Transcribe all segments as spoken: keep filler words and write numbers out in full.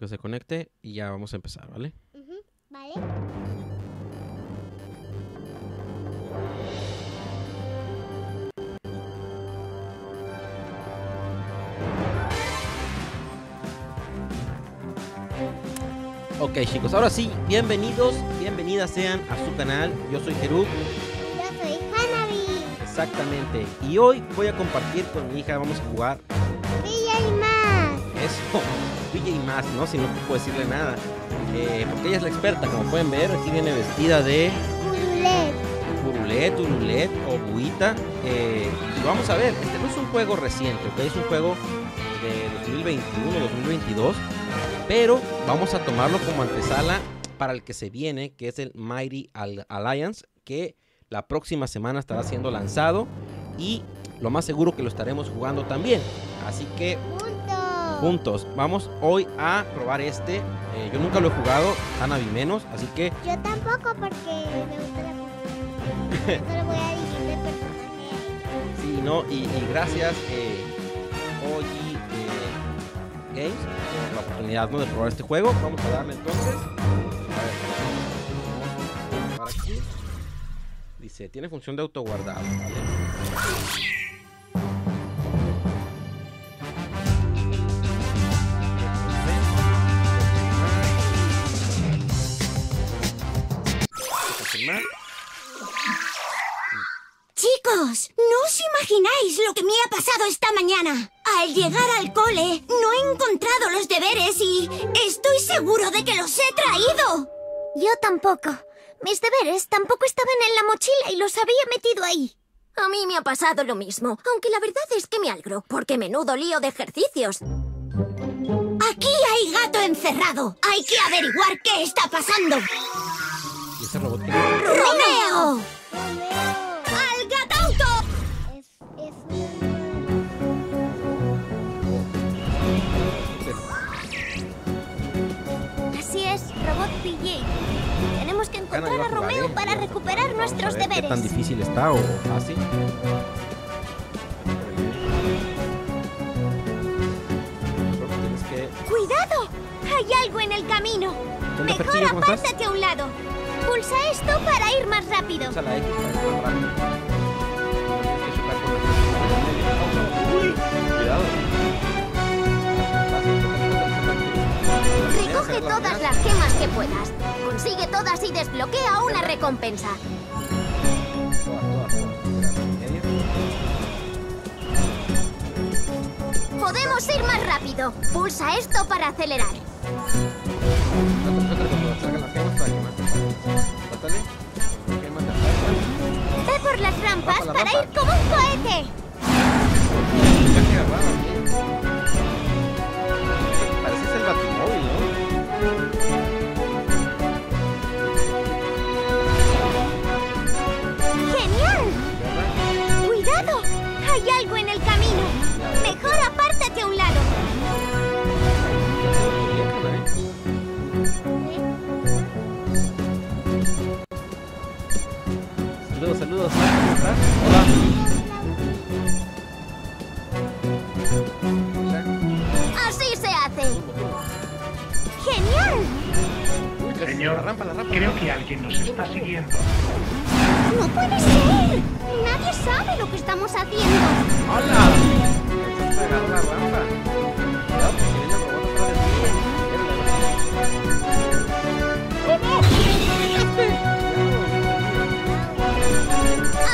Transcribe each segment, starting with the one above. que se conecte y ya vamos a empezar, ¿vale? Uh-huh. Vale. Ok, chicos, ahora sí, bienvenidos, bienvenidas sean a su canal. Yo soy Jeruk. Yo soy Hanabi. Exactamente. Y hoy voy a compartir con mi hija, vamos a jugar P J Masks. Eso, P J Masks, ¿no? Si no puedo decirle nada. Eh, porque ella es la experta, como pueden ver, aquí viene vestida de... Bulette. Bulette, Bulette o Buhita. Eh, vamos a ver, este no es un juego reciente, ¿ok? Es un juego de dos mil veintiuno, dos mil veintidós. Pero vamos a tomarlo como antesala para el que se viene, que es el Mighty Alliance, que la próxima semana estará siendo lanzado y lo más seguro que lo estaremos jugando también. Así que juntos, juntos. Vamos hoy a probar este. Eh, yo nunca lo he jugado, Hanabi menos, así que... Yo tampoco, porque me gusta la música. Solo voy a dirigir el personaje. Sí, no, y, y gracias, eh, O G Games, la oportunidad, ¿no?, de probar este juego. Vamos a darle entonces. A ver, para aquí. Dice, tiene función de autoguardado, ¿vale? Chicos, no os imagináis lo que me ha pasado esta mañana. Al llegar al cole, no he encontrado los deberes y estoy seguro de que los he traído. Yo tampoco. Mis deberes tampoco estaban en la mochila y los había metido ahí. A mí me ha pasado lo mismo, aunque la verdad es que me alegro, porque menudo lío de ejercicios. Aquí hay gato encerrado. Hay que averiguar qué está pasando. ¿Y ese robot que... ¡Romeo! ¡Romeo! P J. Tenemos que encontrar a, a Romeo jugar, ¿eh? para recuperar Vamos nuestros a ver deberes. ¿Qué tan difícil está o fácil? Que... ¡Cuidado! Hay algo en el camino. Mejor apártate a un lado. Pulsa esto para ir más rápido. Pulsa la X para ir más rápido. Uy, cuidado. Recoge todas las gemas que puedas. Consigue todas y desbloquea una recompensa. Podemos ir más rápido. Pulsa esto para acelerar. Ve por las rampas para ir como un cohete. Pareces el batimóvil, ¿no? ¡Genial! ¡Cuidado! Hay algo en el camino. Mejor apártate a un lado. Saludos, saludos. Hola. Así se hace. ¡Genial! Señor, la rampa, la rampa. Creo que alguien nos está siguiendo. ¡No puede ser! Nadie sabe lo que estamos haciendo. ¡Hola! Agarra la rampa.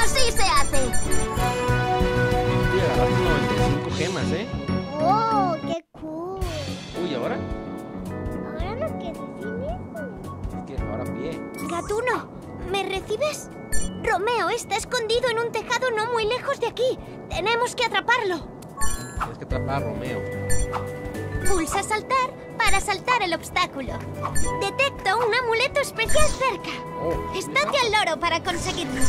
¡Así se hace! noventa y cinco gemas, ¿eh? ¡Oh, qué cool! Uy, ¿ahora? Gatuno, ¿me recibes? Romeo está escondido en un tejado no muy lejos de aquí. Tenemos que atraparlo. Tienes que atrapar a Romeo. Pulsa saltar para saltar el obstáculo. Detecto un amuleto especial cerca. Oh, estate al loro para conseguirlo.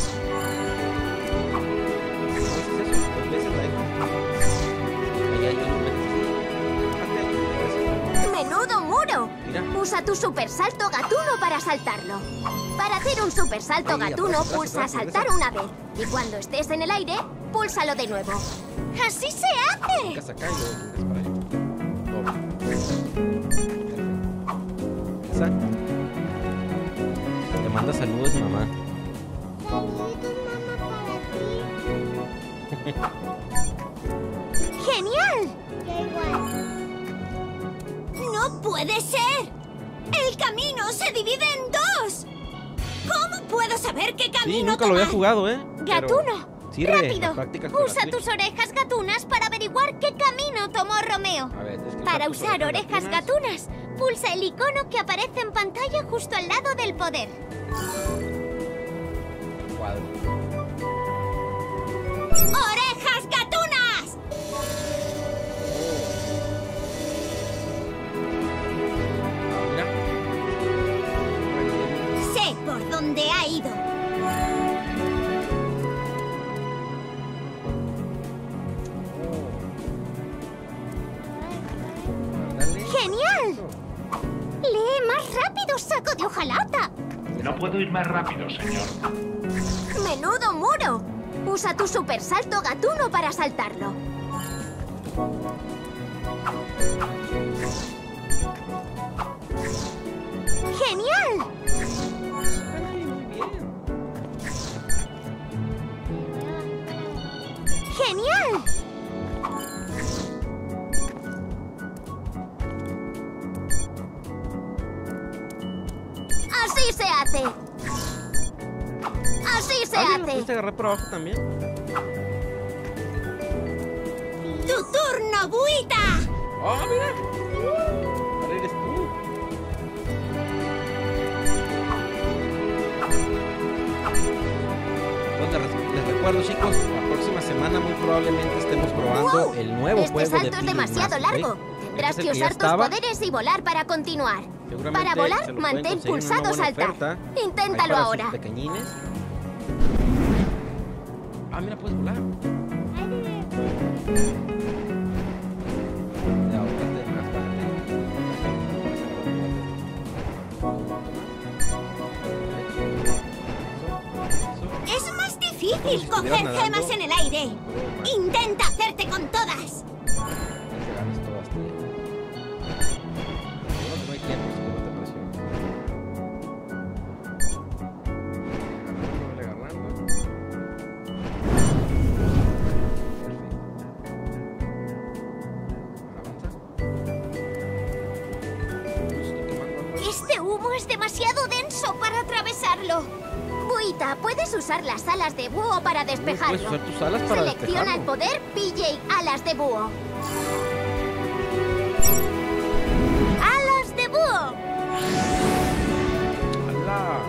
¡Menudo muro! Mira. Usa tu supersalto gatuno para saltarlo. Para hacer un supersalto Ay, gatuno, atrás, pulsa atrás, saltar atrás. una vez. Y cuando estés en el aire, púlsalo de nuevo. ¡Así se hace! saludos, mamá. ¡Genial! ¡No puede ser! ¡El camino se divide en dos! ¿Cómo puedo saber qué camino sí, nunca tomar? Lo había jugado, ¿eh? ¡Gatuno! ¡Rápido! Usa tus orejas gatunas para averiguar qué camino tomó Romeo. A ver, es que para usar orejas gatunas, gatunas, pulsa el icono que aparece en pantalla justo al lado del poder. Cuadro. ¡Orejas gatunas! Oh. Sé por dónde ha ido. ¡Saco de hojalata! No puedo ir más rápido, señor. ¡Menudo muro! Usa tu super salto gatuno para saltarlo. ¡Genial! ¡Genial! ¡Así se hace! ¡Así se hace! ¿Puedes agarrar por abajo también? ¡Tu turno, Buhita! ¡Oh, mira! ¡Ahora eres tú! Entonces, les recuerdo, chicos, la próxima semana muy probablemente estemos probando el nuevo juego de P J Masks. Este salto es demasiado largo. Tendrás que usar tus poderes y volar para continuar. Para volar, mantén pulsado saltar. Inténtalo ahora. Pequeñines. Ah, mira, puedes volar. Es más difícil coger gemas en el aire. Intenta hacerte con todas. Puedes usar las alas de búho para despejarlo. Puedes usar tus alas para Selecciona despejarlo. El poder P J Alas de Búho. ¡Alas de búho! ¡Ala!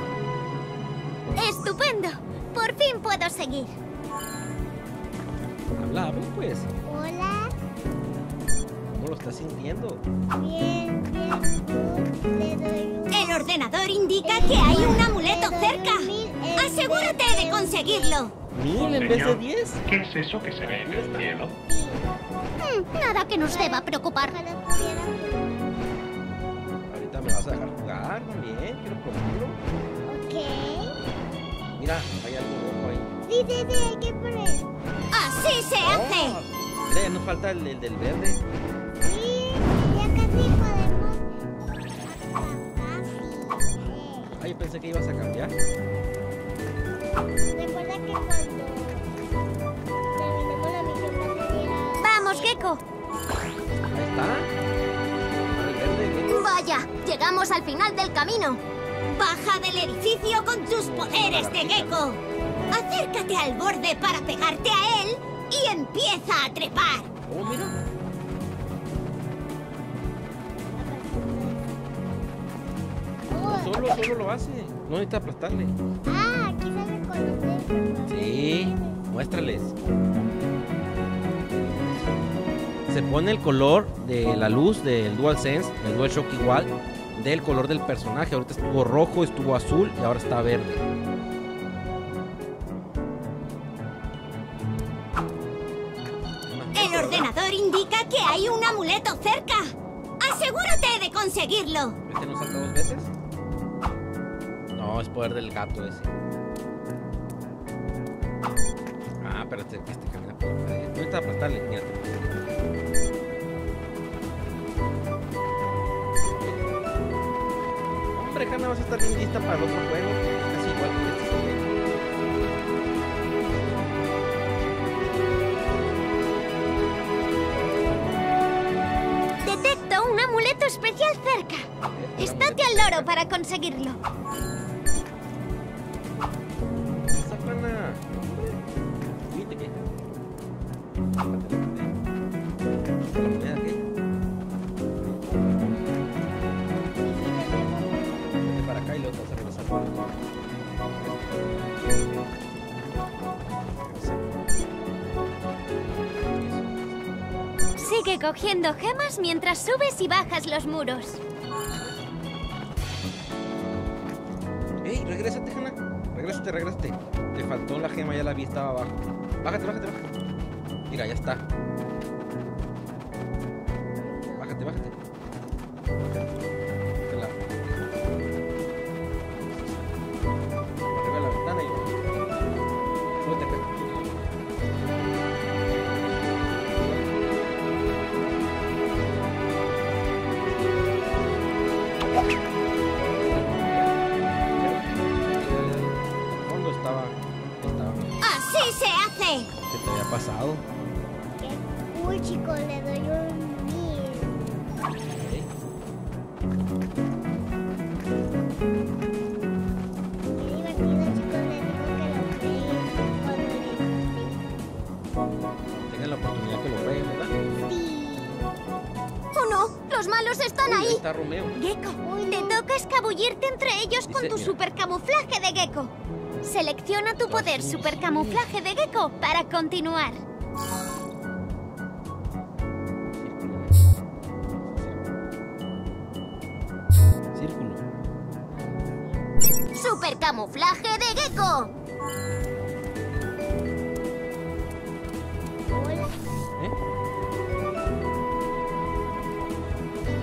¡Estupendo! Por fin puedo seguir. Habla, ven pues. Hola. ¿Cómo lo estás sintiendo? Bien, bien. El ordenador indica que hay un amuleto cerca. ¡Asegúrate de conseguirlo! ¿Mil en vez de diez? ¿Qué es eso que se ve en el cielo? Mm, nada que nos deba preocupar. Ahorita me vas a dejar jugar, bien, quiero probarlo. Ok. Mira, hay algo rojo ahí. Sí, sí, sí, hay que poner. ¡Así se oh, hace! Mira, ya nos falta el, el del verde. Sí, ya casi podemos. Ay, pensé que ibas a cambiar. Recuerda que cuando terminemos la misión pasaría... ¡Vamos, Gecko! Ahí está. Vaya, llegamos al final del camino. Baja del edificio con tus poderes de Gecko. Acércate al borde para pegarte a él y empieza a trepar. Oh, mira. No, solo, solo lo hace. No necesita aplastarle. Ah, aquí sale. Sí, muéstrales. Se pone el color de la luz del DualSense, el DualShock igual, del color del personaje. Ahorita estuvo rojo, estuvo azul y ahora está verde. El ordenador indica que hay un amuleto cerca. Asegúrate de conseguirlo. ¿Este no salta dos veces? No, es poder del gato ese. Ah, pero este, este camina por la pared. No está aplastarle, mírate. Hombre, Hanna, vas a estar bien lista para el otro juego. Casi boleto especial cerca. Estate al loro para conseguirlo. Para acá y luego te regresas. Sigue cogiendo gemas mientras subes y bajas los muros. ¡Ey! Regrésate, Hana. Regrésate, regrésate. Te faltó la gema, ya la vi, estaba abajo. Bájate, bájate, bájate. Mira, ya está. Bájate, bájate. Arriba la ventana y... Súbete acá. El fondo estaba... estaba... ¡Así se hace! ¿Qué te había pasado? Uy, chico, le doy un mil. Okay. Qué divertido, chicos, le digo que lo vean cuando les... Tengan la oportunidad que lo vean, ¿verdad? Sí. ¡Oh, no! ¡Los malos están Uy, ahí! Está Romeo. Gecko, Uy, no. te toca escabullirte entre ellos Dice, con tu mira. supercamuflaje de Gecko. Selecciona tu poder sí, supercamuflaje sí. de Gecko para continuar. ¡Camuflaje de Gecko! ¿Eh?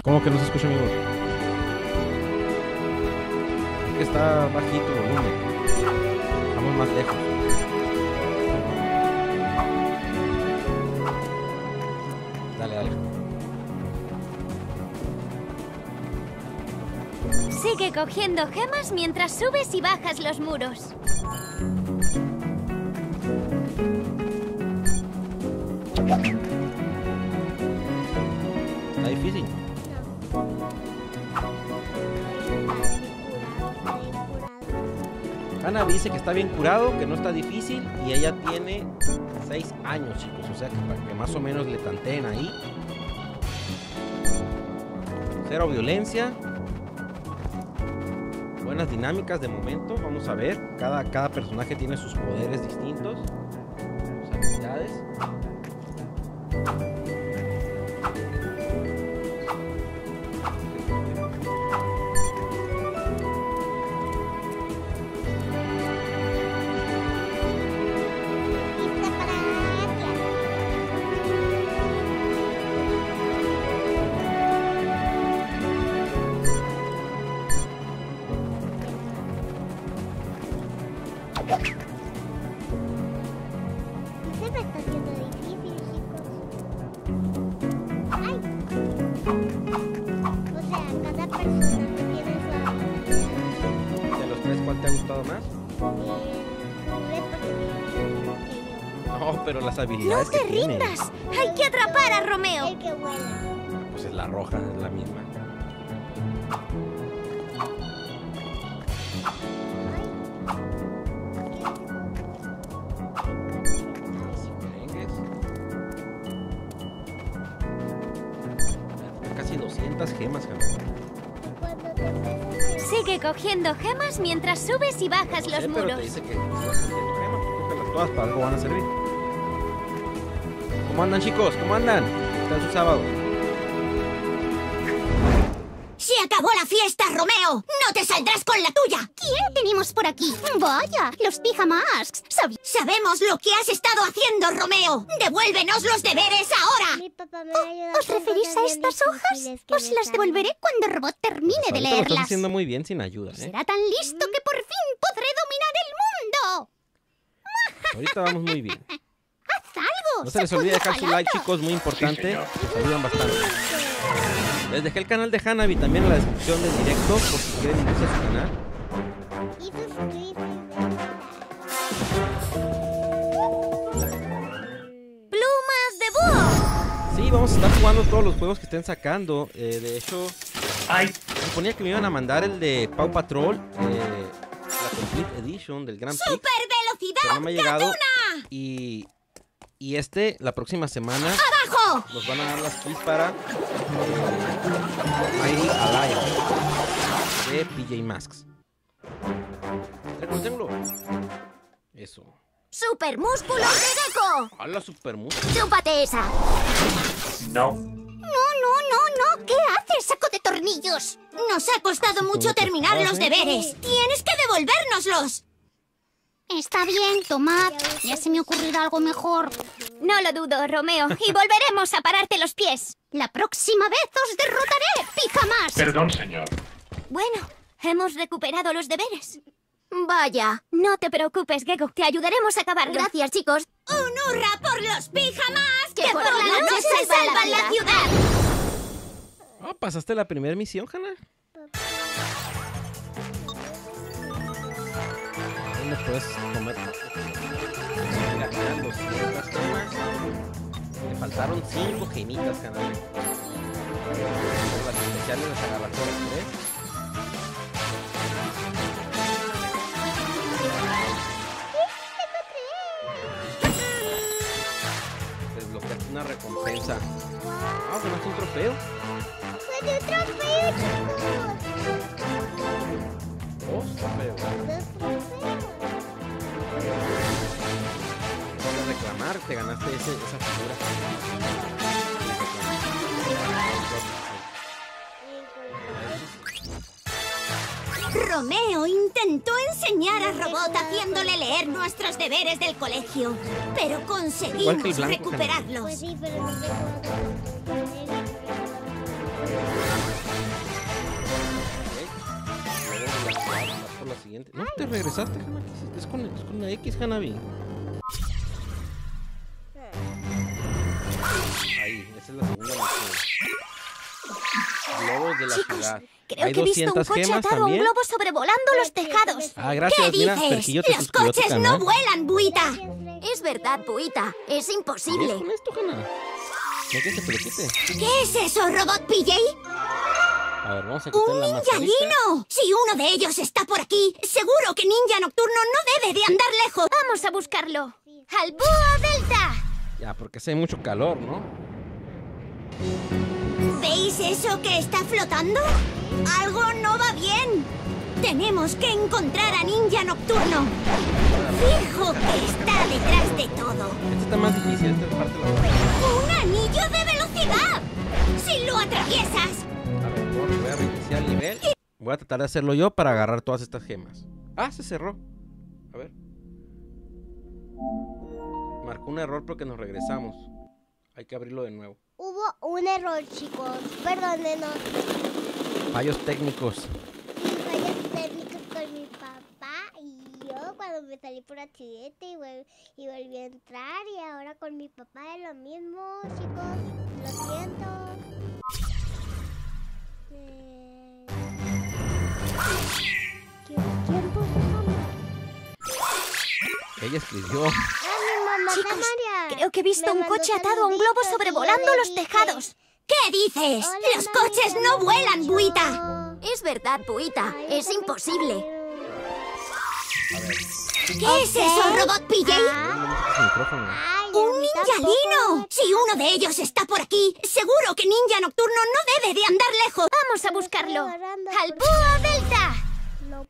¿Cómo que no se escucha mi voz? Es que está bajito el volumen. Estamos más lejos. Dale, dale. Sigue cogiendo gemas mientras subes y bajas los muros. ¿Está difícil? No. Hana dice que está bien curado, que no está difícil y ella tiene seis años, chicos. O sea que para que más o menos le tanteen ahí. Cero violencia. Buenas dinámicas de momento, vamos a ver. Cada, cada personaje tiene sus poderes distintos, sus habilidades. Pero las habilidades. ¡No te rindas! Tienen. ¡Hay que atrapar a Romeo! El que vuela. Pues es la roja, es la misma. Casi doscientas gemas, Hana. Sigue cogiendo gemas mientras subes y bajas no sé, los muros. Pero te dice que si vas cogiendo gemas, cógelas todas, para algo van a servir. ¿Cómo andan, chicos? ¿Cómo andan? Está su sábado. ¡Se acabó la fiesta, Romeo! ¡No te saldrás con la tuya! ¿Quién tenemos por aquí? Vaya, los P J Masks. Sab Sabemos lo que has estado haciendo, Romeo. ¡Devuélvenos los deberes ahora! Mi papá me oh, ¿Os referís a estas hojas? Os las devolveré cuando el robot termine pues de leerlas. Lo estás haciendo muy bien sin ayuda, ¿eh? Será tan listo que por fin podré dominar el mundo. Ahorita vamos muy bien. No se les olvide dejar su like, chicos, muy importante, nos ayudan bastante. Les dejé el canal de Hanabi también en la descripción del directo, por si quieren unirse a su canal. ¡Plumas de búho! Sí, vamos a estar jugando todos los juegos que estén sacando. Eh, de hecho, ay, se suponía que me iban a mandar el de Paw Patrol, eh, la Complete Edition del Grand Prix. ¡Super velocidad! Pero no me ha llegado. Y, y este, la próxima semana, ¡abajo! Nos van a dar las keys para Mighty Alliance de P J Masks. Recordémoslo. Eso. ¡Super músculos de Gecko! ¡Hala, super músculos! ¡Chúpate esa! No. No, no, no, no. ¿Qué haces, saco de tornillos? Nos ha costado mucho terminar los deberes. ¡Tienes que devolvérnoslos! Está bien, tomad. Ya se me ocurrirá algo mejor. No lo dudo, Romeo. Y volveremos a pararte los pies. La próxima vez os derrotaré, pica más. Perdón, señor. Bueno, hemos recuperado los deberes. Vaya, no te preocupes, Gecko, te ayudaremos a acabarlo. Gracias, chicos. ¡Un hurra por los pijamas! ¡Que, que por, por la, la noche, noche se salvan la, la ciudad! Oh, ¿pasaste la primera misión, Hannah? Ahí lo puedes comer. Me faltaron cinco genitas, Hannah. Las especiales las alabacoras, ¿ves? Una recompensa. Ah, se me hace un trofeo. ¡Fue un trofeo, chicos! Dos trofeos. Dos trofeos. Voy a reclamar, te ganaste ese, esa figura. Romeo intentó enseñar a Robot haciéndole leer nuestros deberes del colegio, pero conseguimos recuperarlos. No te regresaste, Hanabi. Es con, es con la X, Hanabi. Ahí, esa es la segunda misión. Globos de la ciudad. Creo Hay que he visto un coche atado a un globo sobrevolando los tejados. Ah, gracias. ¿Qué mira, dices? ¡Los coches no canal. vuelan, Buhita! Es verdad, Buhita. Es imposible. ¿Qué es con esto, Hannah? ¿Qué es, este ¿Qué es eso, Robot P J? A ver, vamos a quitar ¡un la ninjalino! Si uno de ellos está por aquí, seguro que Ninja Nocturno no debe de andar lejos. Vamos a buscarlo. ¡Al búho delta! Ya, porque hace mucho calor, ¿no? ¿Veis eso que está flotando? Algo no va bien. Tenemos que encontrar a Ninja Nocturno. Fijo que está detrás de todo. Esto está más difícil, esta es parte de la otra. ¡Un anillo de velocidad! ¡Si lo atraviesas! A ver, bueno, voy a reiniciar el nivel. Voy a tratar de hacerlo yo para agarrar todas estas gemas. Ah, se cerró. A ver. Marcó un error porque nos regresamos. Hay que abrirlo de nuevo. Hubo un error, chicos. Perdónenos. Fallos técnicos. Sí, fallos técnicos con mi papá y yo cuando me salí por accidente y, volv y volví a entrar, y ahora con mi papá es lo mismo, chicos. Lo siento. Eh... ¿Quién puso? Ella escribió. Chicos, creo que he visto un coche atado a un globo sobrevolando los tejados. ¿Qué dices? Hola, ¡los coches María, no vuelan, Buhita! Es verdad, Buhita. Ay, es imposible. ¿Qué okay. es eso, Robot P J? Ah, ¡un ninjalino! Si uno de ellos está por aquí, seguro que Ninja Nocturno no debe de andar lejos. Vamos a buscarlo. ¡Al búho delta! No.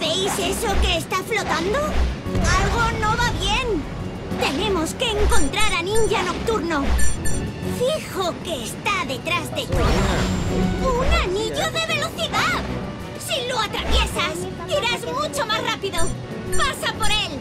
¿Veis eso que está flotando? Algo no va bien. Tenemos que encontrar a Ninja Nocturno. Fijo que está detrás de todo. ¡Un anillo de velocidad! Si lo atraviesas, irás mucho más rápido. ¡Pasa por él!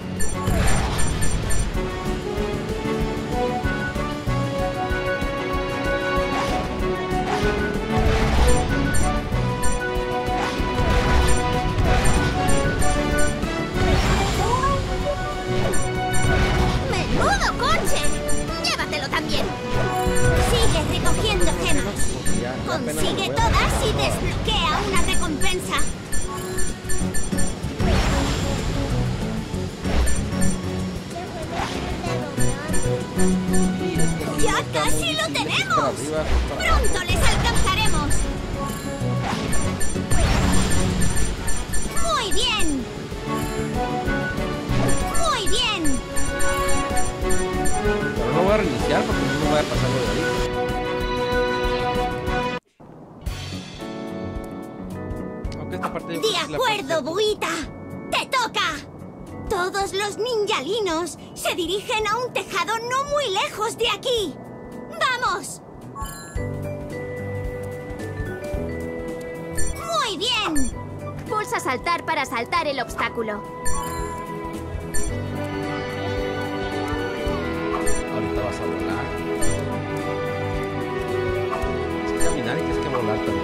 ¡Menudo coche! ¡Llévatelo también! Sigue recogiendo gemas. Consigue todas y desbloquea una recompensa. ¡Casi lo tenemos! ¡Pronto les alcanzaremos! ¡Muy bien! ¡Muy bien! Pero no voy a reiniciar porque no voy a pasar de ahí. De, de acuerdo, Buhita. ¡Te toca! Todos los ninjalinos se dirigen a un tejado no muy lejos de aquí. ¡Vamos! ¡Muy bien! Pulsa saltar para saltar el obstáculo. Ahorita vas a volar. Es que caminar y tienes que volar también.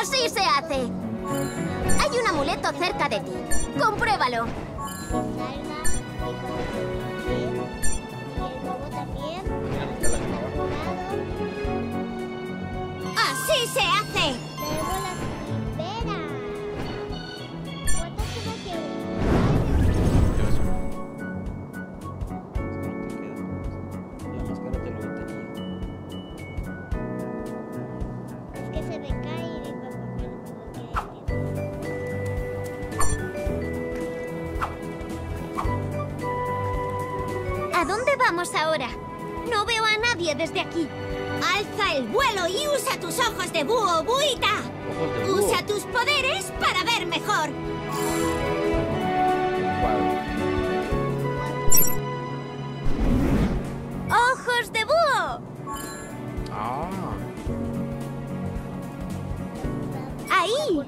Así se hace. Hay un amuleto cerca de ti. Compruébalo. Así se hace. Ahora. No veo a nadie desde aquí. Alza el vuelo y usa tus ojos de búho, Buhita. Usa tus poderes para ver mejor. ¡Ojos de búho! Ah. ¡Ahí!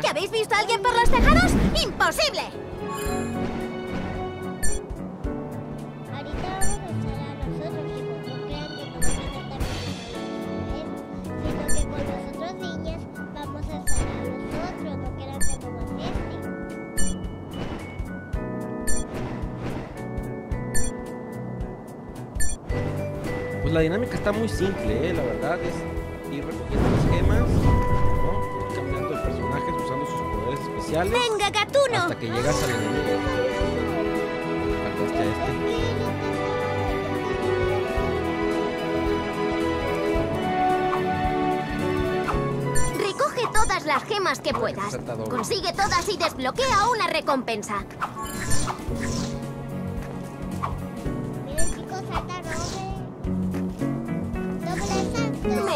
¿Que habéis visto a alguien por los tejados? ¡Imposible! Ahorita vamos a echar a nosotros, chicos. No crean que nos van a tratar bien, sino que con los otros niños vamos a estar a nosotros. No crean que nos molesten. Pues la dinámica está muy simple, ¿eh? La verdad es ir recogiendo las gemas. ¡Venga, gatuno! Hasta que llegas al enemigo. Faltaste a este. Recoge todas las gemas que puedas. Consigue todas y desbloquea una recompensa. Salta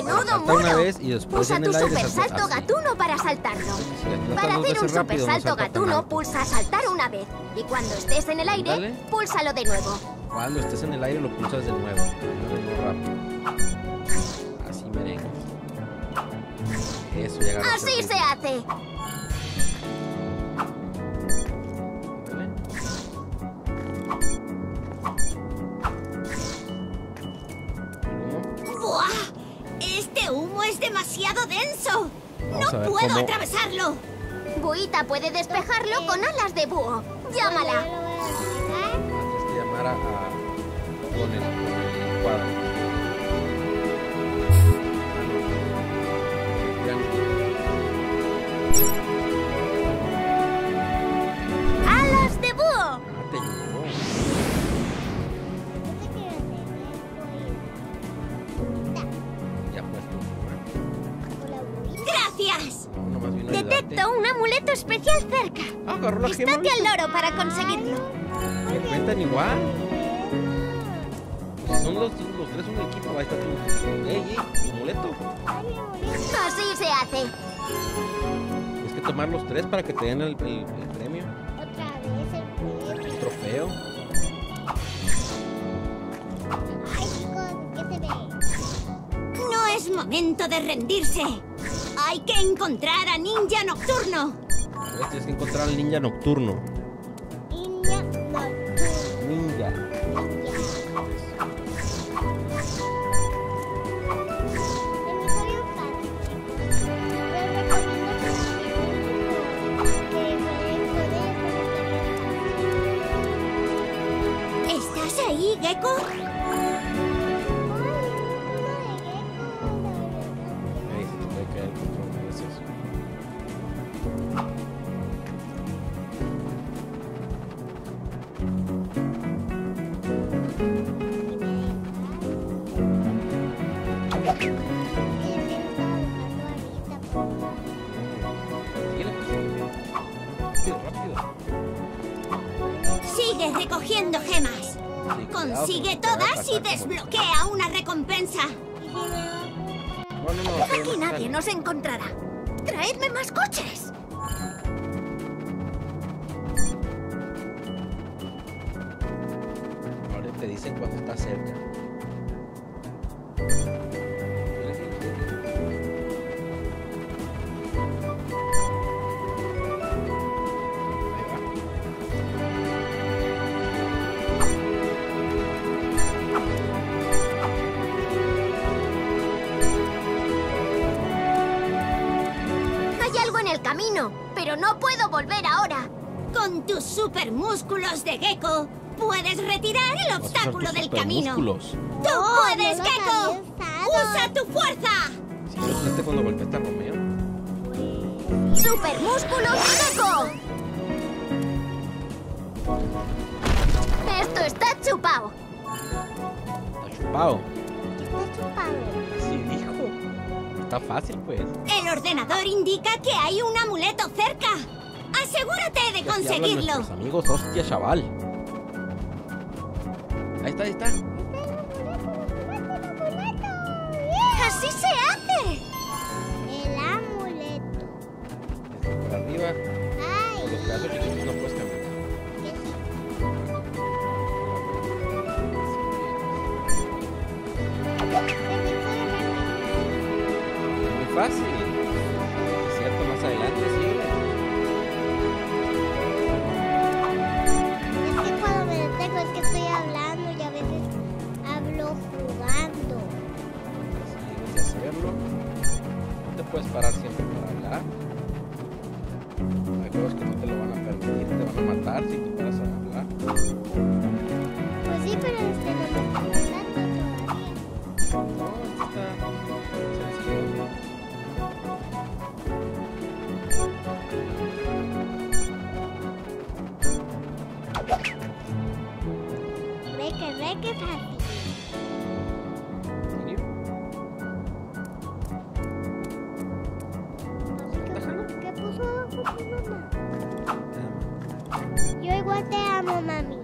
una vez y después usa en el tu aire super salto así. Gatuno para saltarlo. Si para hacer un super salto gatuno, pulsa saltar una vez. Y cuando estés en el aire, Dale. púlsalo de nuevo. Cuando estés en el aire, lo pulsas de nuevo. Así merengues. Eso, ya ganas. Así se hace. Demasiado denso. Vamos no puedo cómo... atravesarlo. Buhita puede despejarlo con alas de búho. Llámala. Tienes que llamar a con el cuadro. Alas de búho. Detecto un amuleto especial cerca. Agarró la gema. Estate al loro para conseguirlo. ¿Me cuentan igual? Pues son los, los tres un equipo. Ahí está tu... ¡Ey, ey! ¡Amuleto! Así se hace. Tienes que tomar los tres para que te den el, el, el premio. Otra vez el premio. El trofeo. Ay, chicos, ¿qué se ve? No es momento de rendirse. Hay que encontrar a Ninja Nocturno. Pues tienes que encontrar al Ninja Nocturno. Ninja Nocturno. Ninja. Ninja. Gecko? Sigues recogiendo gemas. Consigue todas y desbloquea una recompensa. Aquí nadie nos encontrará. ¡Traedme más coches! Ahora te dicen cuando está cerca. Pero no puedo volver ahora. Con tus super músculos de Gecko puedes retirar el obstáculo del camino. Músculos. ¡Tú oh, puedes, no Gecko! ¡Usa tu fuerza! Si lo usaste cuando golpeaste a Romeo. ¡Super músculos de Gecko! Esto está chupado. ¿Está chupado? ¿Qué está chupado? Está fácil, pues. El ordenador indica que hay un amuleto cerca. Asegúrate de conseguirlo. Nuestros amigos, hostia, chaval. Ahí está, ahí está. ¡Así se hace! El amuleto. Por arriba. Ay. Los pedazos chiquitos no puedes cambiar. Fácil, cierto, más adelante sí. Es que cuando me detengo es que estoy hablando y a veces hablo jugando. Sí, debes hacerlo. No te puedes parar siempre para hablar. Hay cosas que no te lo van a permitir, te van a matar si te paras a hablar. Pues sí, pero este no está hablando todavía. No, está sencillo. Qué fácil. ¿Qué puso tu mamá? Yo igual te amo, mami.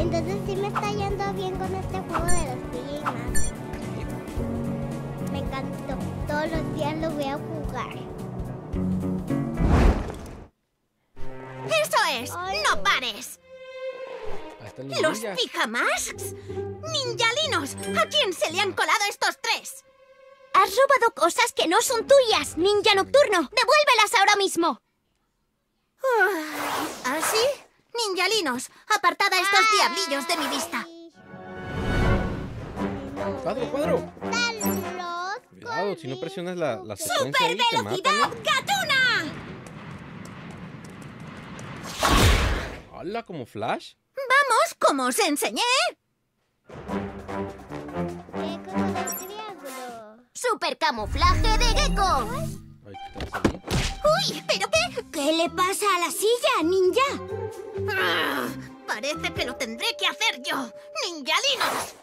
Entonces sí me está yendo bien con este juego de los P J Masks. Me encantó. Todos los días lo voy a jugar. ¡Eso es! Oye. ¡No pares! ¡Los P J Masks! ¡Ninjalinos! ¿A quién se le han colado estos tres? Has robado cosas que no son tuyas, Ninja Nocturno. ¡Devuélvelas ahora mismo! ¿Así? Ninjalinos, apartad a estos diablillos de mi vista. ¡Cuadro, cuadro! Cuidado, si no presionas la, la secuencia ahí, te matan. ¡Supervelocidad gatuna! ¡Hala, como Flash! ¡Vamos, como os enseñé! ¡Super camuflaje de Gecko! ¡Uy! ¿Pero qué? ¿Qué le pasa a la silla, ninja? Ah, parece que lo tendré que hacer yo. ¡Ninjalinos!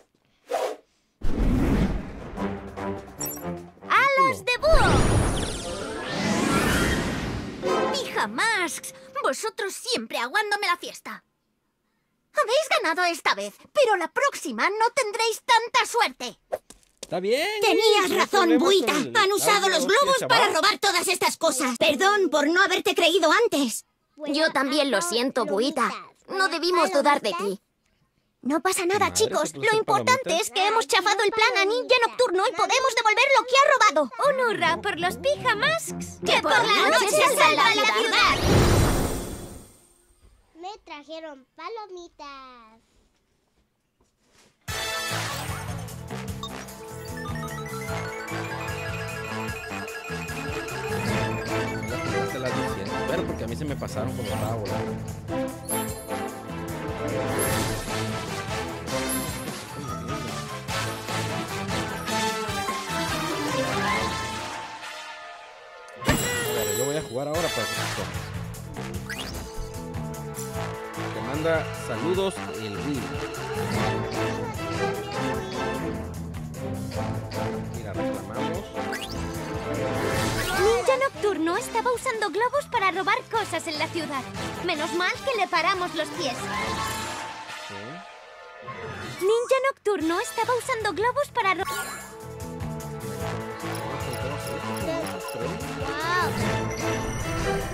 ¡Alas de búho! ¡P J Masks! Vosotros siempre aguándome la fiesta. Habéis ganado esta vez, pero la próxima no tendréis tanta suerte. Está bien. Tenías ¿eh? razón, Buhita. El... Han usado ah, los globos hostia, para robar todas estas cosas. Perdón por no haberte creído antes. Yo también lo siento, Buhita. No debimos dudar de ti. No pasa nada, madre, chicos. Lo importante es que hemos chafado el plan a Ninja Nocturno y podemos devolver lo que ha robado. ¡Un hurra por los P J Masks! ¡Que por la noche se salva la ciudad! Me trajeron palomitas. No te las diciendo, pero porque a mí se me pasaron como estaba volando. Vale, yo voy a jugar ahora para que se tomes. Saludos, el Will. Mira, reclamamos. Ninja Nocturno estaba usando globos para robar cosas en la ciudad. Menos mal que le paramos los pies. ¿Sí? Ninja Nocturno estaba usando globos para robar. Wow.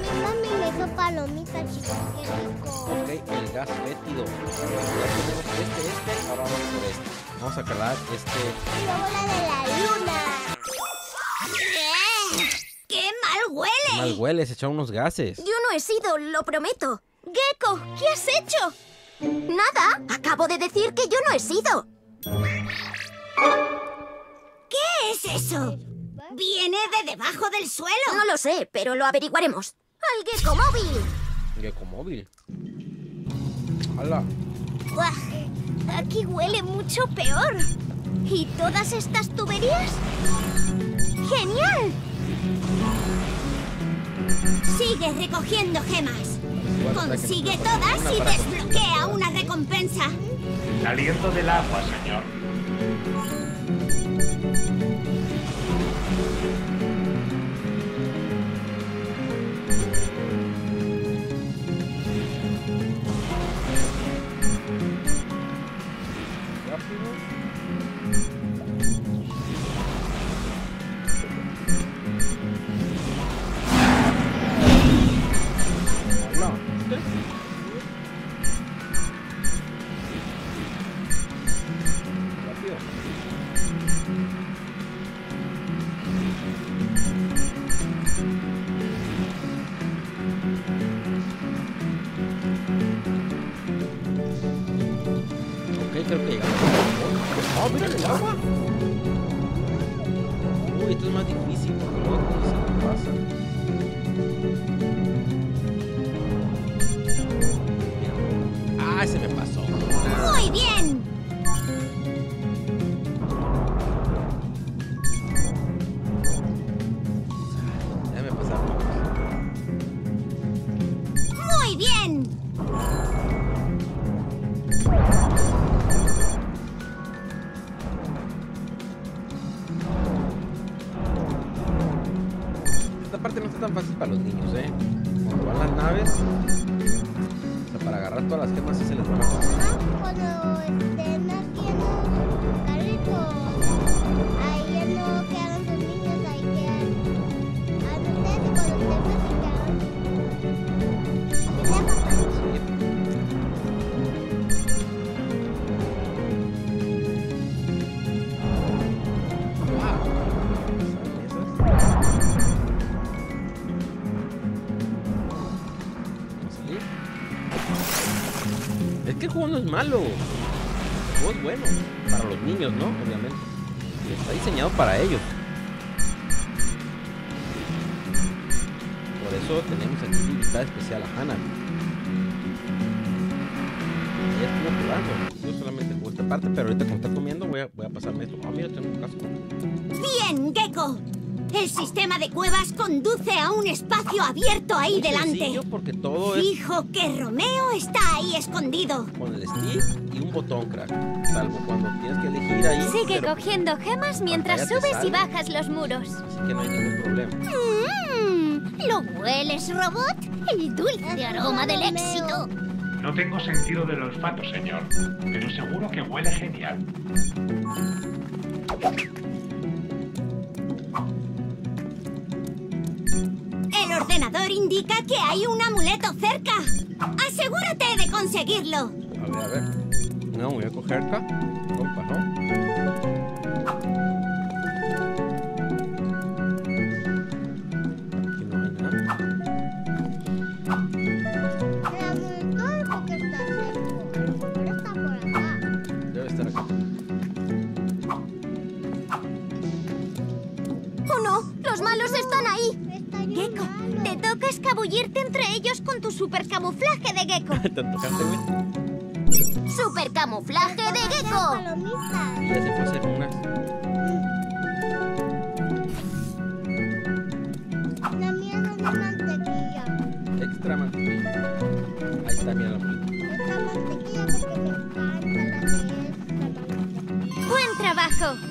Mi mami me dio palomitas, chicos, qué rico. Ok, el gas fétido. Este, este, ahora vamos por este. Vamos a calar este. La bola de la luna. ¡Qué mal huele! Qué mal huele, se echaron unos gases. Yo no he sido, lo prometo. Gecko, ¿qué has hecho? Nada, acabo de decir que yo no he sido. ¿Qué es eso? ¡Viene de debajo del suelo! No lo sé, pero lo averiguaremos. ¡Al gekkomóvil! ¿Gekkomóvil? ¡Hala! ¡Guau! Aquí huele mucho peor. ¿Y todas estas tuberías? ¡Genial! Sigue recogiendo gemas. Consigue todas y desbloquea una recompensa. Saliendo del agua, señor. Malo, todo es bueno para los niños, ¿no? Obviamente, y está diseñado para ellos. Por eso tenemos aquí una invitada especial a Hanabi. Ella estuvo jugando, yo solamente jugué esta parte, pero ahorita como está comiendo voy a, voy a pasarme esto. Ah, oh, mira, tengo un casco. Bien, Gecko. El sistema de cuevas conduce a un espacio abierto ahí muy delante. Porque todo es... Fijo que Romeo está ahí escondido. Con el stick y un botón, crack. Salvo cuando tienes que elegir ahí. Sigue pero... cogiendo gemas mientras subes y bajas los muros. Así que no hay ningún problema. Mm, ¿lo hueles, robot? El dulce aroma del éxito. No tengo sentido del olfato, señor. Pero seguro que huele genial. El ordenador indica que hay un amuleto cerca. ¡Asegúrate de conseguirlo! A ver, a ver. No, voy a coger acá. Compas, ¿no? Aquí no hay nada. Porque está cerca. Pero está por acá. Debe estar acá. ¡Oh no! ¡Los malos están ahí! Gecko, te toca escabullirte entre ellos con tu super camuflaje de Gecko. ¿Te tocaste, güey? Super camuflaje de Gecko. Ya se puede hacer unas. La mía no es mantequilla. Extra mantequilla. Ahí está, mira la bolita. Extra mantequilla porque me encanta la fiesta.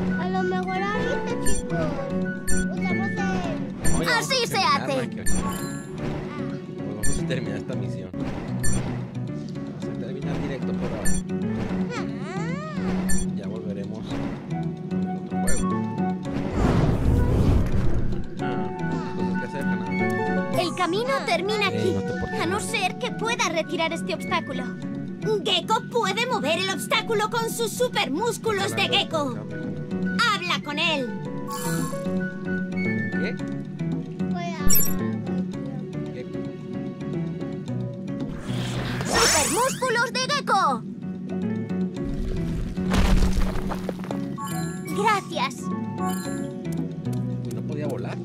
Buen trabajo. Retirar este obstáculo. Gecko puede mover el obstáculo con sus super músculos de Gecko. Habla con él. ¿Qué? Super músculos de Gecko. Gracias. ¿No podía volar?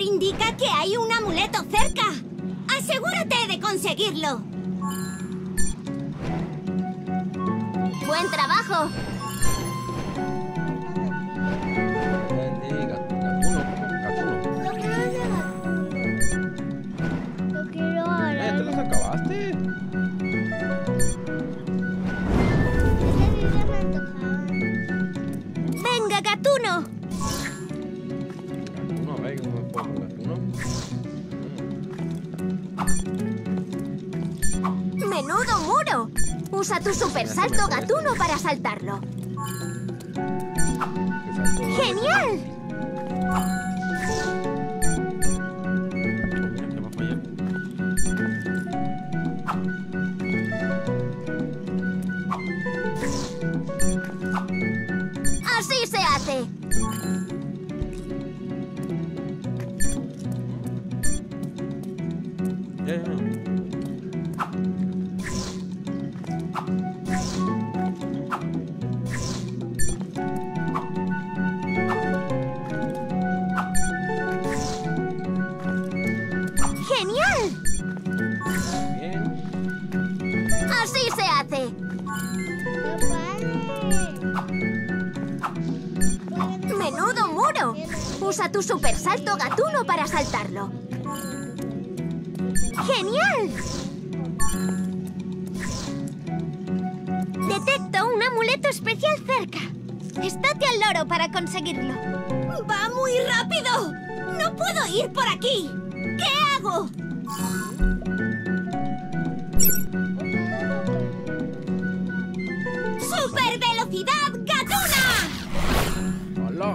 Indica que hay un amuleto cerca. Asegúrate de conseguirlo. Buen trabajo. Lo quiero ahora. ¿Te los acabaste? Venga, gatuno. ¡Menudo muro! Usa tu super salto gatuno para saltarlo. ¡Genial! ¡Así se hace! Usa tu super salto gatuno para saltarlo. ¡Genial! Detecto un amuleto especial cerca. Estate al loro para conseguirlo. ¡Va muy rápido! ¡No puedo ir por aquí! ¿Qué hago? ¡Supervelocidad gatuna! ¡Hola!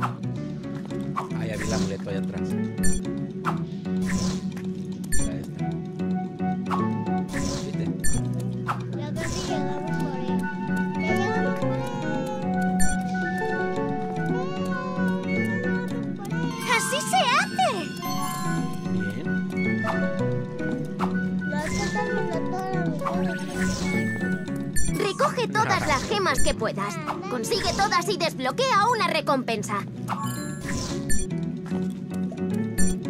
Ah, ya vi el amuleto allá atrás. Recoge todas las gemas que puedas. Consigue todas y desbloquea una recompensa.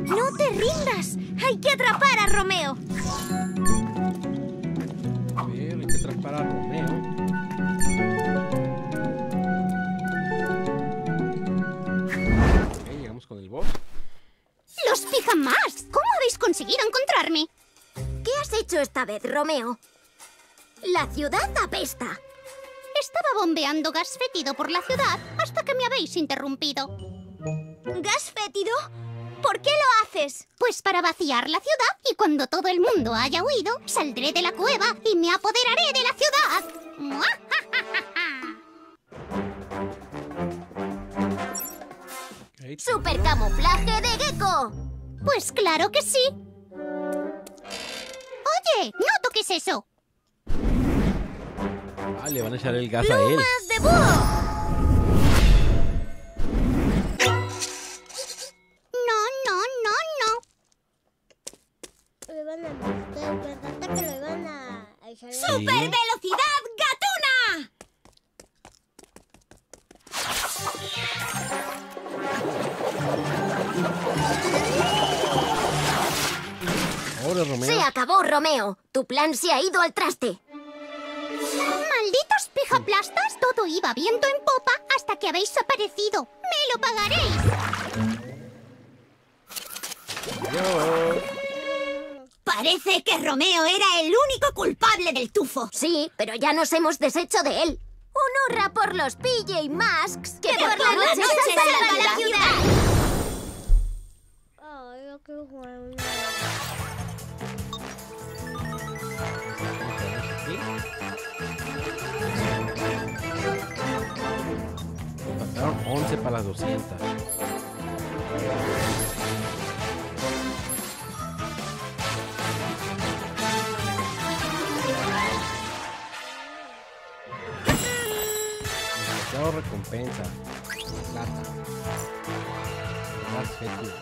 ¡No te rindas! ¡Hay que atrapar a Romeo! A ver, hay que atrapar a Romeo. Okay, llegamos con el boss. ¡Los pijamas! ¿Cómo habéis conseguido encontrarme? ¿Qué has hecho esta vez, Romeo? La ciudad apesta. Estaba bombeando gas fétido por la ciudad hasta que me habéis interrumpido. ¿Gas fétido? ¿Por qué lo haces? Pues para vaciar la ciudad y cuando todo el mundo haya huido, saldré de la cueva y me apoderaré de la ciudad. ¡Super camuflaje de Gecko! Pues claro que sí. Oye, no toques eso. Ah, le van a echar el gas a él. ¡Plumas de búho! No, no, no, no. Lo iban a... que lo iban a... ¿Sí? ¡Supervelocidad gatuna! Ahora, Romeo. Se acabó, Romeo. Tu plan se ha ido al traste. ¡Malditos pijaplastas! Todo iba viento en popa hasta que habéis aparecido. ¡Me lo pagaréis! Adiós. Parece que Romeo era el único culpable del tufo. Sí, pero ya nos hemos deshecho de él. Un hurra por los P J Masks que, que por, por la noche, noche se salvan la, la ciudad. Oh, yo quiero jugar un... once para las doscientas. Demasiado recompensa. Plata. Más fétido.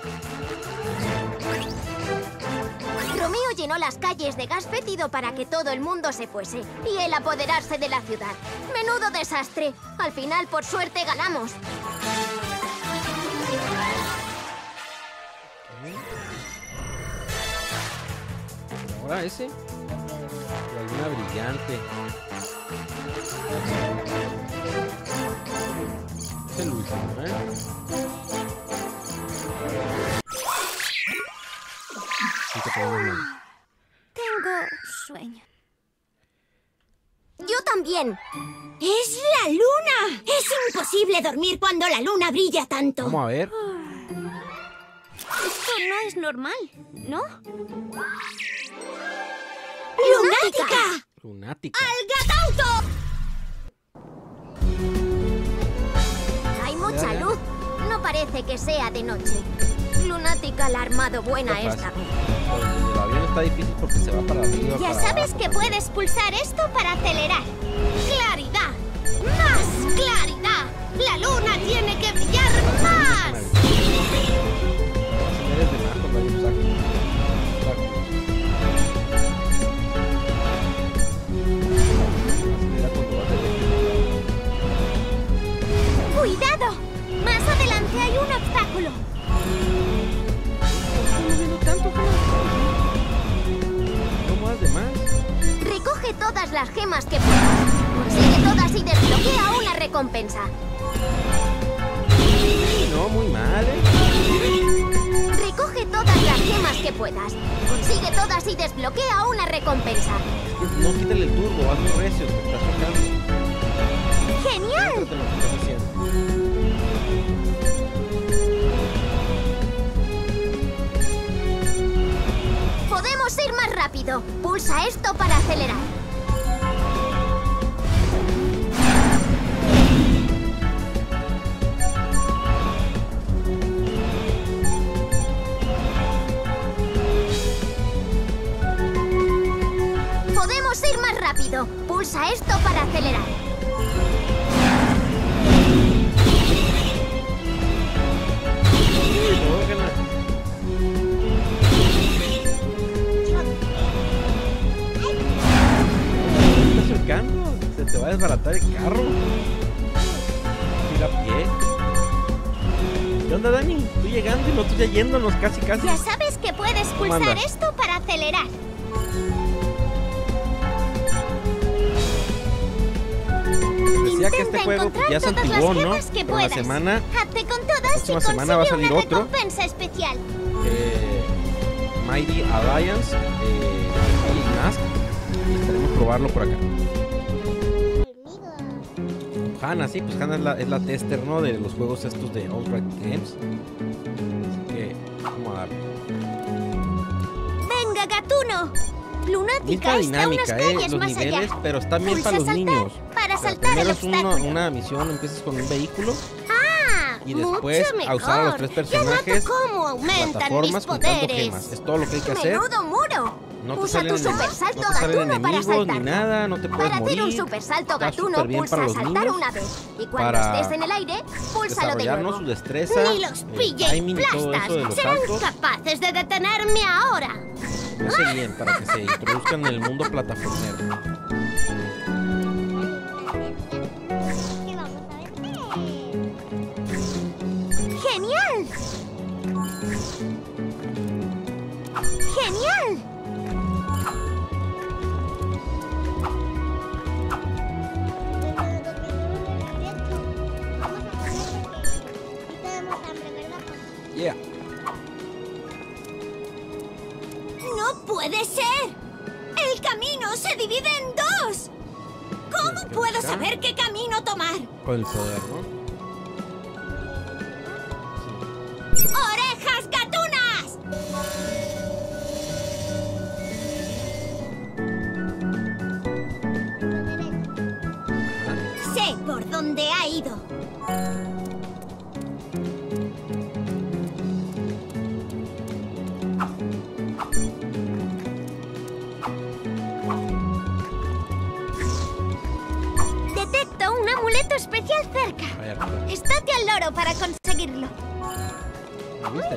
Romeo llenó las calles de gas fétido para que todo el mundo se fuese y él apoderarse de la ciudad. ¡Menudo desastre! Al final, por suerte, ganamos. ¿Ahora ese? La luna brillante. Es el último, ¿eh? Sí te puedo ver. Tengo sueño. Yo también. ¡Es la luna! Es imposible dormir cuando la luna brilla tanto. Vamos a ver. Esto no es normal, ¿no? ¡Lunática! ¡Lunática! ¡Al gatauto! Hay mucha luz. No parece que sea de noche. Lunática la ha armado buena esta vez. Está difícil porque se va para arriba. Ya para sabes abajo, que puedes pulsar esto para acelerar. ¡Claridad! ¡Más claridad! ¡La luna tiene que brillar más! ¡Cuidado! Más adelante hay un obstáculo. Recoge todas las gemas que puedas. Consigue todas y desbloquea una recompensa. No, muy mal, ¿eh? Recoge todas. todas las gemas que puedas. Consigue todas y desbloquea una recompensa. No, quítale el turbo, hazme recio, te estás tocando. ¡Genial! Quítate lo que estás haciendo. Podemos ir más rápido. Pulsa esto para acelerar. Podemos ir más rápido. Pulsa esto para acelerar. Se te va a desbaratar el carro. Tira pie. ¿Qué onda, Dani? Estoy llegando y nosotros ya yéndonos casi casi. Ya sabes que puedes pulsar Manda. esto para acelerar. Decía Intenta que este juego pues, ya se antiguó, ¿no? Que Pero la semana, con todas la semana va a salir otro especial. Eh, Mighty Alliance, eh, P J Masks. Esperemos probarlo por acá. Hana, sí, pues Hana es la, es la tester, ¿no? De los juegos estos de Outright Games. Así que, vamos a darle. ¡Venga, gatuno! Lunática está unas calles eh, más niveles, allá. Pero está bien Pulsa para los niños. Para saltar o sea, primero el es una, una misión, empiezas con un vehículo. Ah, y después a usar a los tres personajes. Cómo aumentan plataformas mis poderes. Gemas. Es todo lo que hay que hacer. Muro. No te Usa tu super salto no gatuno para saltar. Ni nada, no te puedes para morir. hacer un super salto gatuno, pulsa saltar una vez. Y cuando estés en el aire, púlsalo de nuevo. Su destreza, Ni los P J Plastas serán autos. capaces de detenerme ahora. No sé bien, para que se introduzcan en el mundo plataformero. ¡Genial! ¡Genial! Yeah. ¡No puede ser! ¡El camino se divide en dos! ¿Cómo puedo buscar? saber qué camino tomar? Con el poder, ¿no? Sí. ¡Orejas gatunas! Sé por dónde ha ido. Especial cerca. Estate al loro para conseguirlo. Me gusta.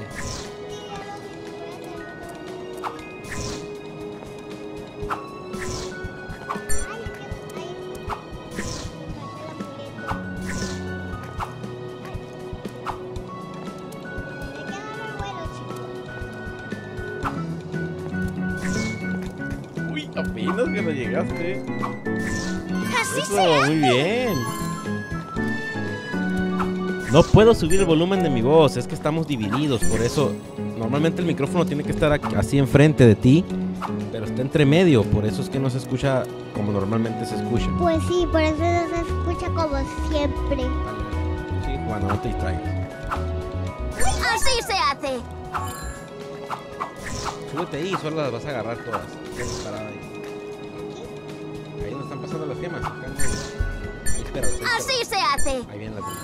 Uy, apenas que no llegaste. Así Eso, se hace. Muy bien. No puedo subir el volumen de mi voz, es que estamos divididos, por eso normalmente el micrófono tiene que estar aquí, así enfrente de ti, pero está entre medio, por eso es que no se escucha como normalmente se escucha. Pues sí, por eso no se escucha como siempre. Vale. Sí, bueno, no te distraigas. Así se hace. Súbete ahí y solo las vas a agarrar todas. Ahí nos están pasando las gemas. Espera, espera. Así se hace. Ahí viene la tía.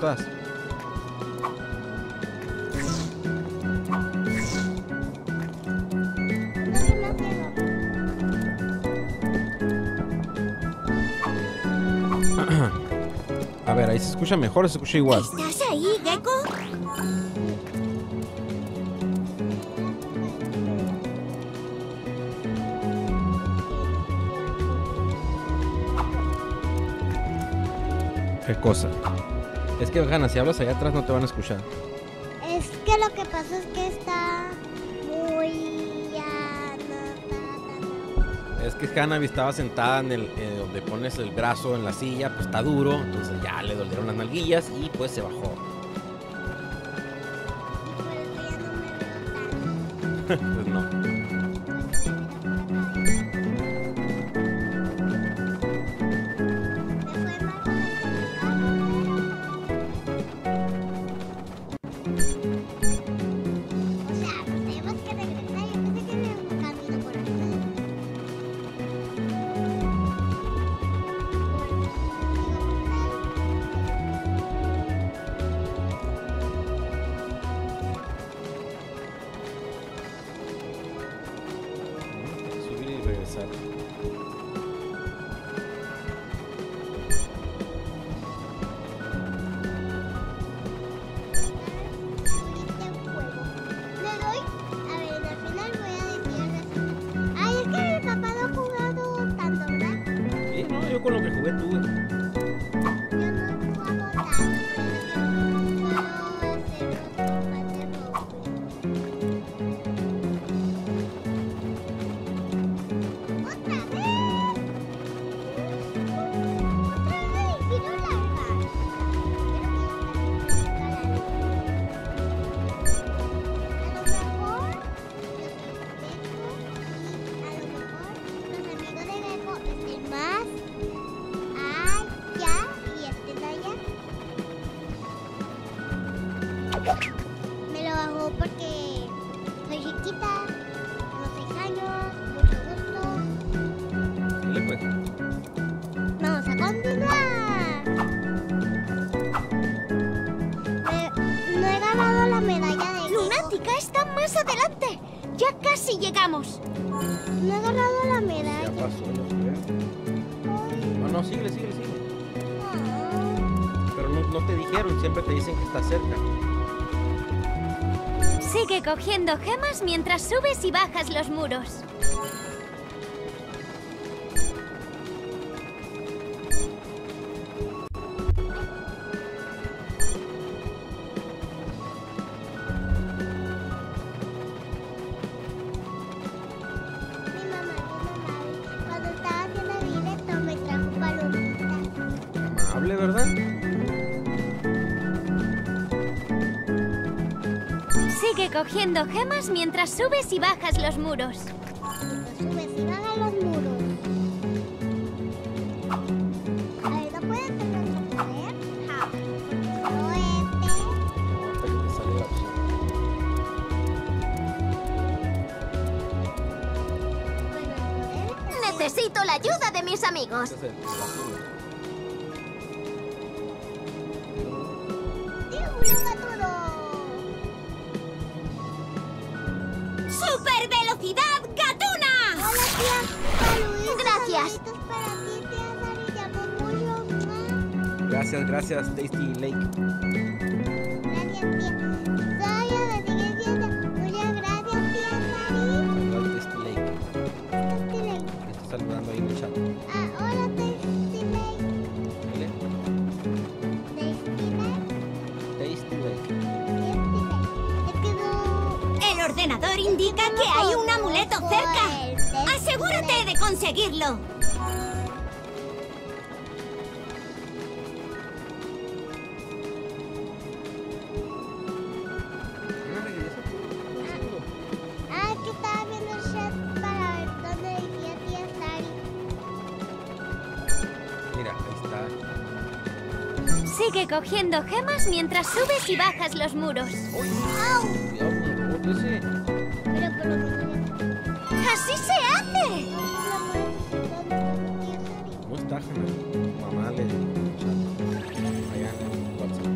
Todas. A ver, ahí se escucha mejor o se escucha igual. ¿Estás ahí, Gecko? ¿Qué cosa? Es que, Hana, si hablas allá atrás no te van a escuchar. Es que lo que pasa es que está muy... es que Hanabi estaba sentada en el eh, donde pones el brazo en la silla, pues está duro, entonces ya le dolieron las nalguillas y pues se bajó. Pues no. Cogiendo gemas mientras subes y bajas los muros. Cogiendo gemas mientras subes y bajas los muros. Subes y bajas los muros. A ver, ¿no puedes retroceder? Ja. No, este. No, te sale la opción. Necesito la ayuda de mis amigos. Gracias, gracias, Tasty Lake. Gracias, tía. Soy la sigue siendo. Muchas gracias, tía Mari. Tasty Lake. Tasty Lake. Me estoy saludando ahí en el chat. Ah, hola, Tasty Lake. Tasty Lake. Tasty Lake. El ordenador indica que hay un amuleto cerca. Asegúrate de conseguirlo. Cogiendo gemas mientras subes y bajas los muros. ¡Así se hace! ¿Cómo está, Hanabi? Mamá le dijo allá en WhatsApp.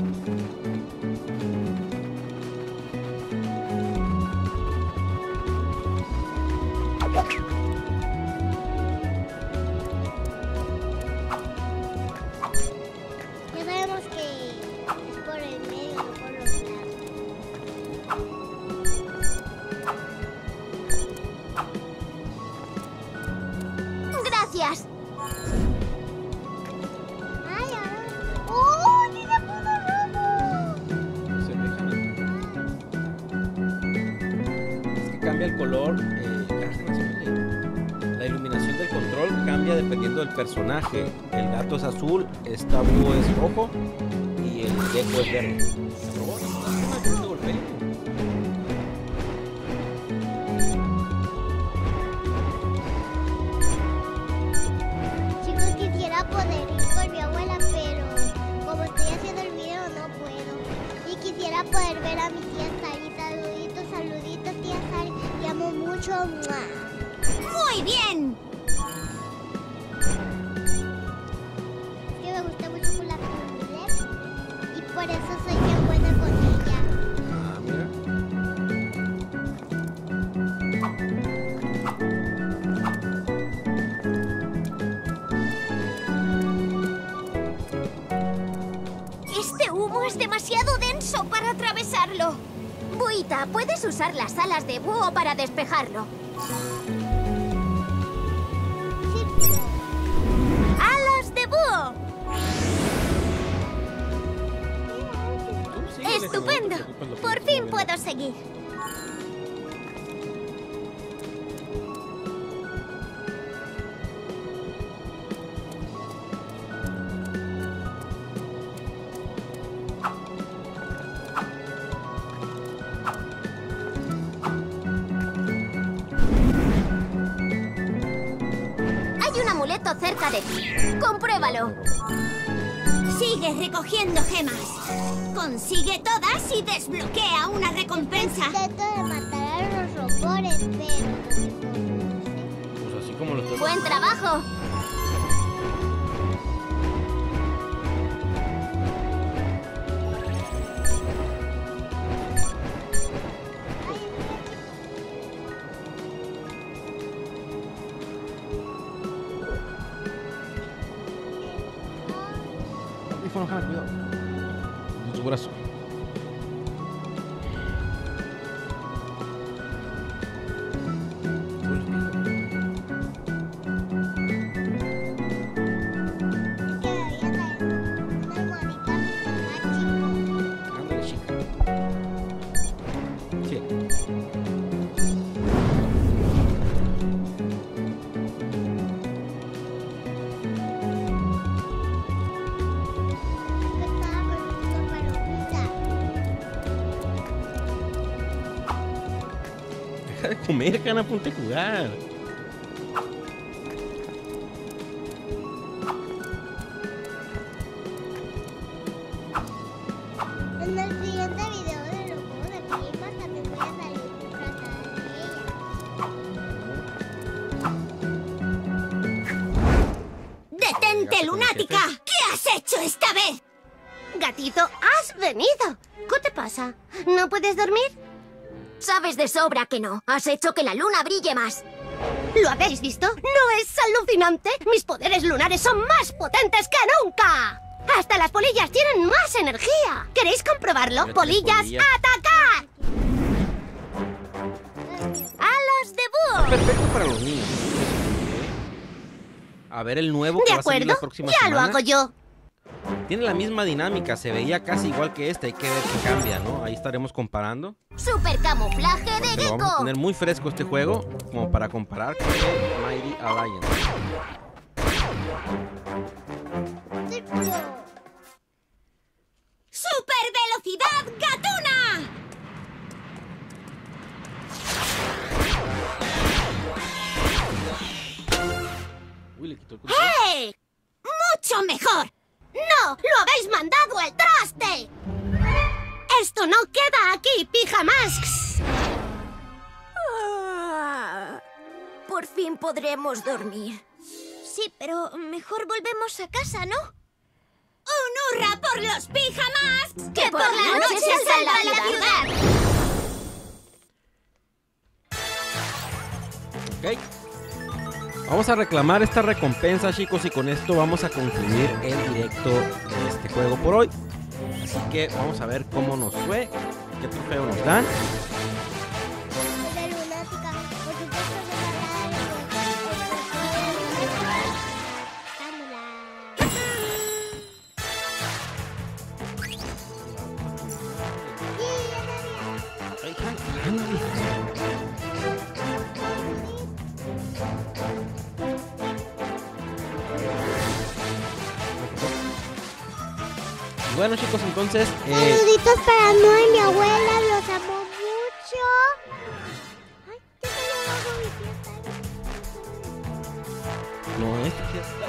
La iluminación del control cambia dependiendo del personaje. El gato es azul, el búho es rojo y el gecko es verde. ¿Se robó? ¿Se golpeó? Chicos, quisiera poder ir con mi abuela, pero como estoy haciendo el video no puedo. Y quisiera poder ver a mi tía Sarita. Saluditos, saluditos, tía Sarita. Te amo mucho. ¡Mua! ¡Muy bien! Es que me gusta mucho con la Bulette y por eso soy tan buena con ella. Ah, mira. Este humo es demasiado denso para atravesarlo. Buhita, puedes usar las alas de búho para despejarlo. ¡Estupendo! ¡Por fin puedo seguir! Hay un amuleto cerca de ti. ¡Compruébalo! Sigue recogiendo gemas. Consigue todas y desbloquea una recompensa. Intento de matar a los robots, pero... Pues así como lo tengo. ¡Buen trabajo! Comer, cana, ponte a jugar. En el siguiente video de los juegos de primas también voy a salir disfrazada de ella. ¡Detente, lunática! ¿Qué has hecho esta vez? Gatito, has venido. ¿Qué te pasa? ¿No puedes dormir? Sabes de sobra que no. Has hecho que la luna brille más. ¿Lo habéis visto? ¿No es alucinante? Mis poderes lunares son más potentes que nunca. Hasta las polillas tienen más energía. ¿Queréis comprobarlo? Yo polillas, polilla. ¡Atacar! ¡Alas de búho! Perfecto para los niños. A ver el nuevo que va a salir la próxima semana. De acuerdo, ya lo hago yo. Tiene la misma dinámica, se veía casi igual que este. Hay que ver si cambia, ¿no? Ahí estaremos comparando. Super camuflaje de Gecko. Pero vamos a tener muy fresco este juego como para comparar con Mighty Alliance. Super velocidad gatuna. Uy, le quitó el control. ¡Hey! Mucho mejor. ¡No! ¡Lo habéis mandado al traste! ¡Esto no queda aquí, P J Masks! Ah, por fin podremos dormir. Sí, pero mejor volvemos a casa, ¿no? ¡Un hurra por los P J Masks! ¡Que, que por, por la noche, noche se salva la, la ciudad! ciudad. Ok. Vamos a reclamar esta recompensa, chicos, y con esto vamos a concluir el directo de este juego por hoy. Así que vamos a ver cómo nos fue, qué trofeo nos dan. Thank you. Bueno, chicos, entonces... Eh... Saluditos para Noé, mi abuela, los amo mucho. Ay, ¿qué te lo hago mi fiesta? No, es fiesta.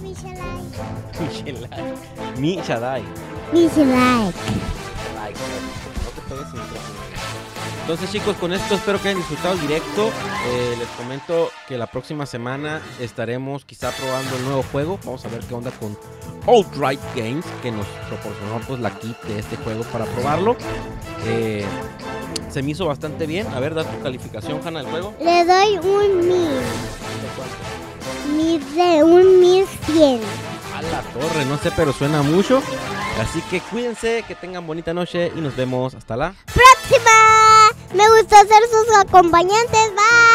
Michelai. Michelai. Michelai. Entonces, chicos, con esto espero que hayan disfrutado el directo. eh, Les comento que la próxima semana estaremos quizá probando el nuevo juego. Vamos a ver qué onda con Outright Games, que nos proporcionó pues la kit de este juego para probarlo. eh, Se me hizo bastante bien. A ver, da tu calificación, Hanna, del juego. Le doy un mil. ¿De cuánto? De un mil cien. A la torre, no sé, pero suena mucho. Así que cuídense, que tengan bonita noche y nos vemos hasta la próxima. Me gustó ser sus acompañantes, bye.